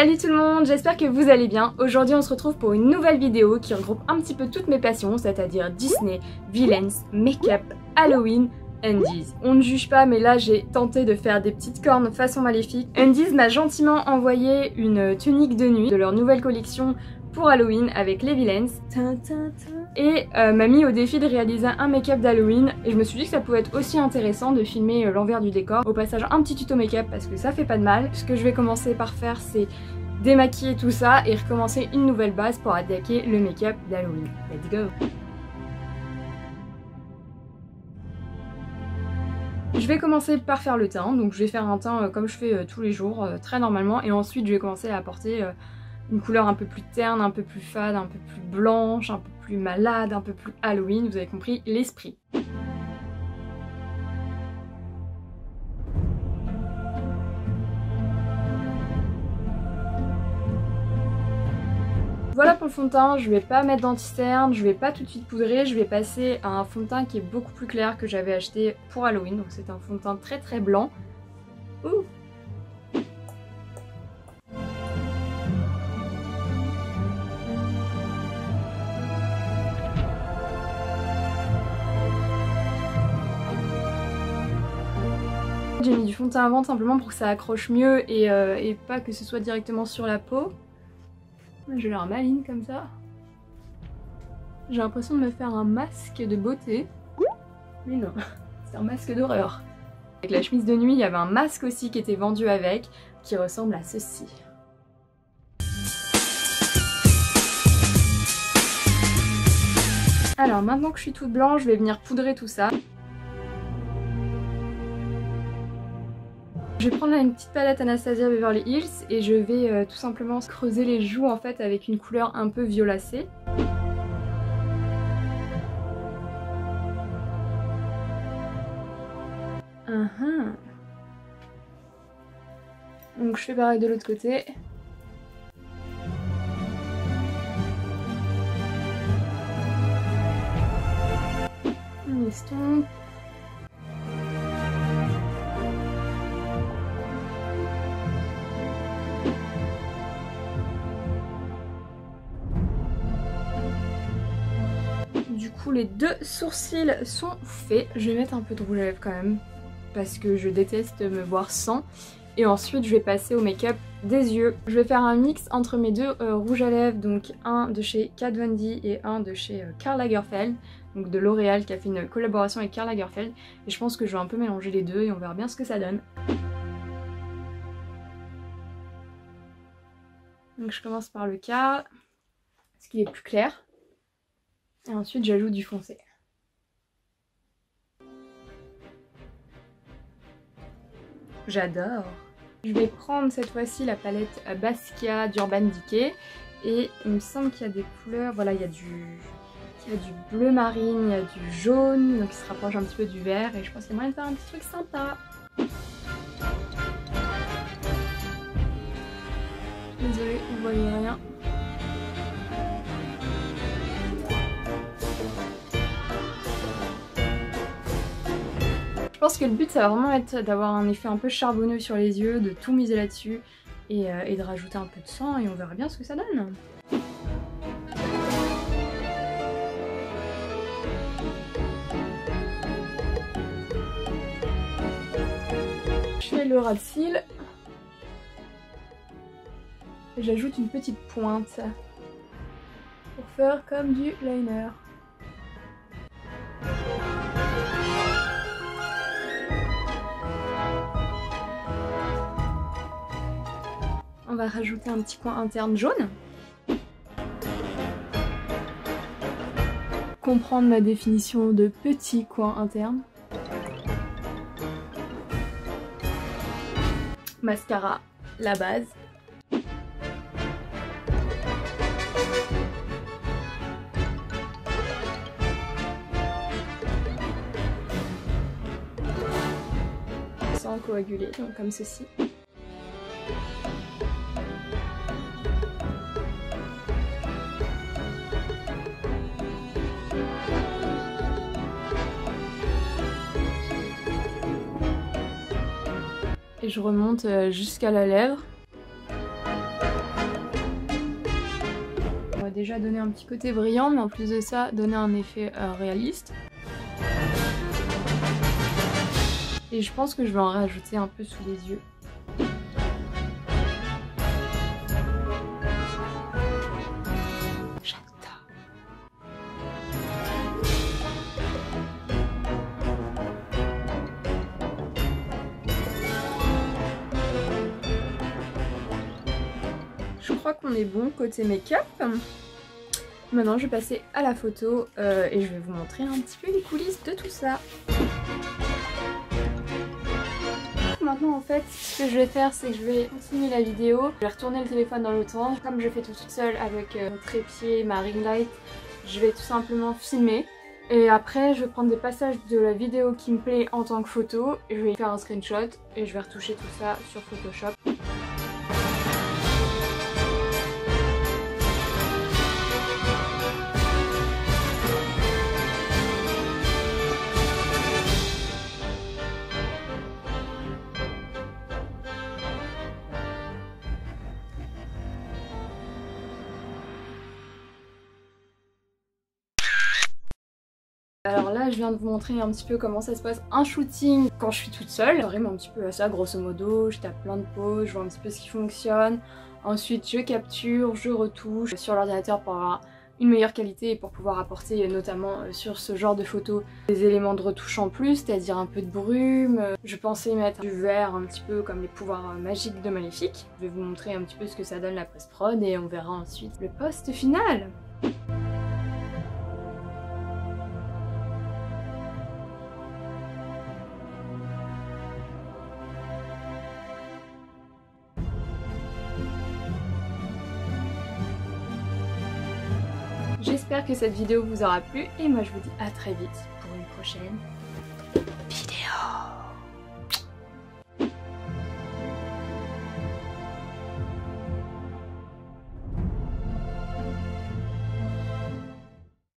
Salut tout le monde, j'espère que vous allez bien. Aujourd'hui on se retrouve pour une nouvelle vidéo qui regroupe un petit peu toutes mes passions, c'est-à-dire Disney, Villains, Make-up, Halloween, Undiz. On ne juge pas, mais là j'ai tenté de faire des petites cornes façon Maléfique. Undiz m'a gentiment envoyé une tunique de nuit de leur nouvelle collection pour Halloween avec les Villains. Et m'a mis au défi de réaliser un make-up d'Halloween et je me suis dit que ça pouvait être aussi intéressant de filmer l'envers du décor. Au passage un petit tuto make-up parce que ça fait pas de mal. Ce que je vais commencer par faire c'est démaquiller tout ça et recommencer une nouvelle base pour attaquer le make-up d'Halloween. Let's go! Je vais commencer par faire le teint, donc je vais faire un teint comme je fais tous les jours, très normalement, et ensuite je vais commencer à apporter une couleur un peu plus terne, un peu plus fade, un peu plus blanche, un peu plus malade, un peu plus Halloween, vous avez compris l'esprit. Voilà pour le fond de teint, je vais pas mettre d'anti-cerne, je vais pas tout de suite poudrer, je vais passer à un fond de teint qui est beaucoup plus clair que j'avais acheté pour Halloween, donc c'est un fond de teint très blanc. Ouh. J'ai mis du fond de teint avant simplement pour que ça accroche mieux et pas que ce soit directement sur la peau. Je leur maline comme ça. J'ai l'impression de me faire un masque de beauté. Mais non, c'est un masque d'horreur. Avec la chemise de nuit, il y avait un masque aussi qui était vendu avec, qui ressemble à ceci. Alors maintenant que je suis toute blanche, je vais venir poudrer tout ça. Je vais prendre une petite palette Anastasia Beverly Hills et je vais tout simplement creuser les joues en fait avec une couleur un peu violacée. Donc je fais pareil de l'autre côté. On estompe. Les deux sourcils sont faits. Je vais mettre un peu de rouge à lèvres quand même parce que je déteste me voir sans. Et ensuite je vais passer au make-up des yeux. Je vais faire un mix entre mes deux rouges à lèvres, donc un de chez Kat Von D et un de chez Karl Lagerfeld, donc de L'Oréal qui a fait une collaboration avec Karl Lagerfeld. Et je pense que je vais un peu mélanger les deux et on verra bien ce que ça donne. Donc je commence par le Karl, parce qu'il est plus clair. Et ensuite j'ajoute du foncé. J'adore. Je vais prendre cette fois-ci la palette Basquiat d'Urban Decay. Et il me semble qu'il y a des couleurs, voilà il y a du bleu marine, il y a du jaune, donc il se rapproche un petit peu du vert et je pense qu'il y a moyen de faire un petit truc sympa. Désolée, vous ne voyez rien. Je pense que le but ça va vraiment être d'avoir un effet un peu charbonneux sur les yeux, de tout miser là-dessus et de rajouter un peu de sang et on verra bien ce que ça donne. Je fais le ras de cils et j'ajoute une petite pointe pour faire comme du liner. On va rajouter un petit coin interne jaune. Comprendre ma définition de petit coin interne. Mascara, la base. Sans coaguler, donc comme ceci. Et je remonte jusqu'à la lèvre. déjà donner un petit côté brillant, mais en plus de ça, donner un effet réaliste. Et je pense que je vais en rajouter un peu sous les yeux. Je crois qu'on est bon côté make-up. Maintenant je vais passer à la photo et je vais vous montrer un petit peu les coulisses de tout ça. Maintenant en fait ce que je vais faire c'est que je vais continuer la vidéo. Je vais retourner le téléphone dans l'autre angle. Comme je fais tout toute seule avec mon trépied, ma ring light, je vais tout simplement filmer. Et après je vais prendre des passages de la vidéo qui me plaît en tant que photo. Je vais faire un screenshot et je vais retoucher tout ça sur Photoshop. Alors là je viens de vous montrer un petit peu comment ça se passe un shooting quand je suis toute seule. Je rime un petit peu à ça grosso modo, je tape plein de poses, je vois un petit peu ce qui fonctionne. Ensuite je capture, je retouche sur l'ordinateur pour avoir une meilleure qualité et pour pouvoir apporter notamment sur ce genre de photos des éléments de retouche en plus, c'est-à-dire un peu de brume. Je pensais mettre du vert un petit peu comme les pouvoirs magiques de Maléfique. Je vais vous montrer un petit peu ce que ça donne la presse-prod et on verra ensuite le post final. J'espère que cette vidéo vous aura plu et moi je vous dis à très vite pour une prochaine.